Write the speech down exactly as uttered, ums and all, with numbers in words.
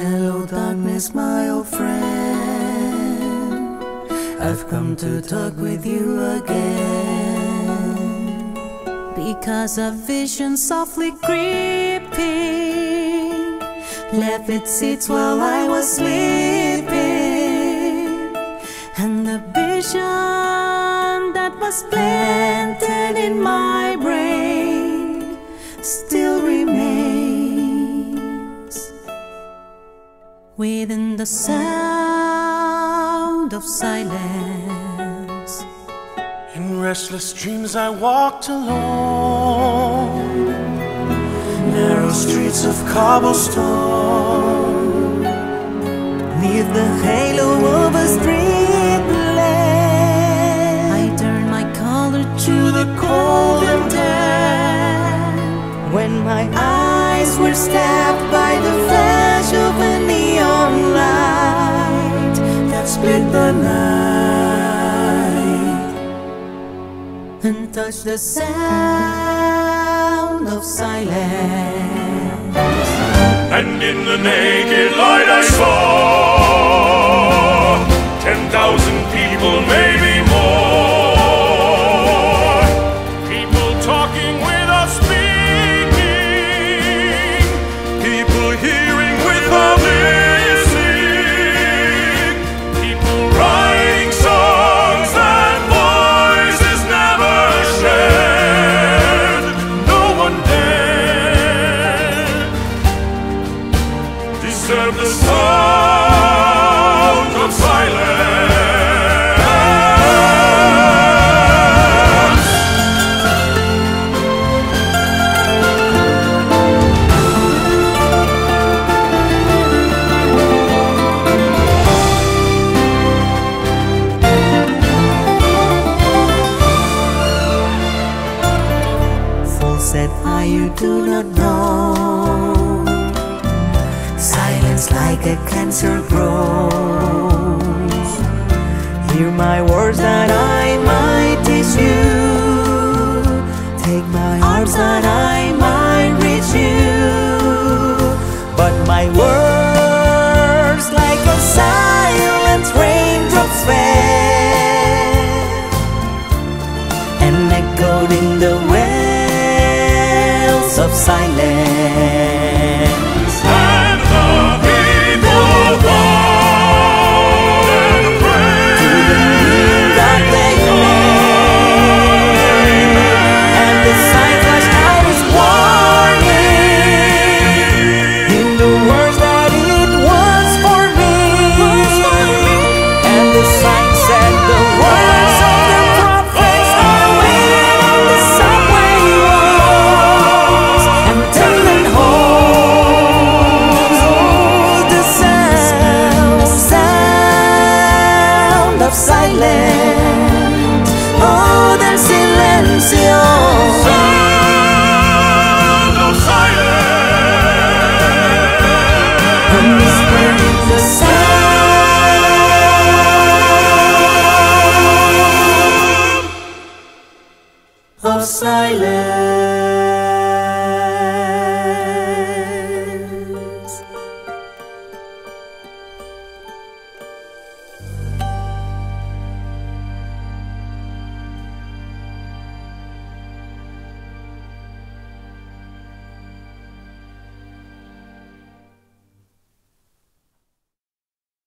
Hello darkness, my old friend, I've come to talk with you again, because a vision softly creeping left its seeds while I was sleeping. And the vision that was planted in my brain still remains. Within the sound of silence, in restless dreams I walked alone, narrow streets of cobblestone, neath the halo of a street lamp. I turned my color to the cold and damp, when my eyes were stabbed by the flash of a neon light that split the night and touched the sound of silence. And in the naked light I saw ten thousand people, maybe more. People talking without speaking, people hearing without listening, people writing songs that voices never shared. No one dared disturb the sound of silence. Said I, you do not know. Silence like a cancer grows. Hear my words that I might teach you, take my arms that I might reach you. But my words like a silent raindrops fell and echoed in the wind of silence. And the people bowed and prayed to the meaning that they made. And the sign flashed out its warning in the words that it was for me. And the sign said the words of the prophets are waiting on the subway wall. Silence, oh, del silencio. Sound of silence. And whispering the sound of silence.